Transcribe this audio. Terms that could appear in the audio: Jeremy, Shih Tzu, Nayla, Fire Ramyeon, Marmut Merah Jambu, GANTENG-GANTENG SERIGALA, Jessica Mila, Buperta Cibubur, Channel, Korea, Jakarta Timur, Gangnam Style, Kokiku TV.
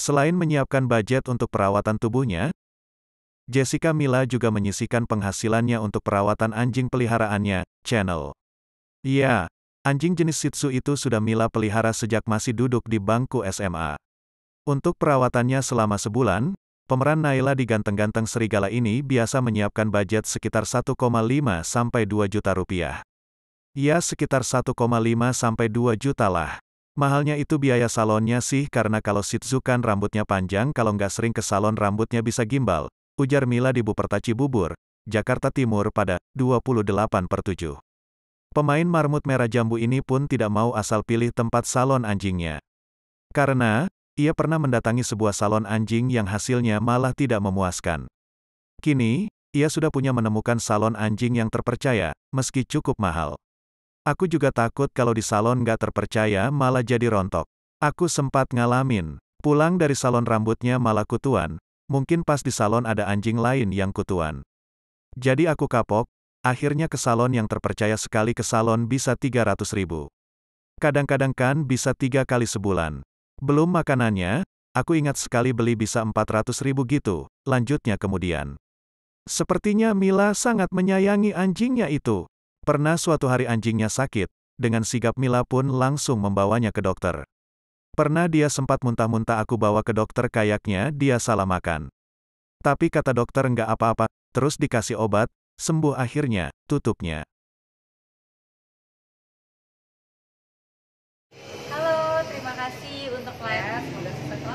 Selain menyiapkan budget untuk perawatan tubuhnya, Jessica Mila juga menyisihkan penghasilannya untuk perawatan anjing peliharaannya, Channel. Ya, anjing jenis Shih Tzu itu sudah Mila pelihara sejak masih duduk di bangku SMA. Untuk perawatannya selama sebulan, pemeran Nayla di Ganteng-Ganteng Serigala ini biasa menyiapkan budget sekitar 1,5 sampai 2 juta rupiah. Ya, sekitar 1,5 sampai 2 juta lah. Mahalnya itu biaya salonnya sih, karena kalau Shih Tzu kan rambutnya panjang, kalau nggak sering ke salon rambutnya bisa gimbal, ujar Mila di Buperta Cibubur, Jakarta Timur pada 28/7. Pemain Marmut Merah Jambu ini pun tidak mau asal pilih tempat salon anjingnya. Karena ia pernah mendatangi sebuah salon anjing yang hasilnya malah tidak memuaskan. Kini, ia sudah punya menemukan salon anjing yang terpercaya, meski cukup mahal. Aku juga takut kalau di salon nggak terpercaya malah jadi rontok. Aku sempat ngalamin, pulang dari salon rambutnya malah kutuan, mungkin pas di salon ada anjing lain yang kutuan. Jadi aku kapok, akhirnya ke salon yang terpercaya sekali ke salon bisa 300.000. Kadang-kadang kan bisa 3 kali sebulan. Belum makanannya, aku ingat sekali beli bisa 400.000 gitu, lanjutnya kemudian. Sepertinya Mila sangat menyayangi anjingnya itu. Pernah suatu hari anjingnya sakit, dengan sigap Mila pun langsung membawanya ke dokter. Pernah dia sempat muntah-muntah, aku bawa ke dokter, kayaknya dia salah makan. Tapi kata dokter nggak apa-apa, terus dikasih obat, sembuh akhirnya, tutupnya. Halo, terima kasih untuk live. Semoga sukses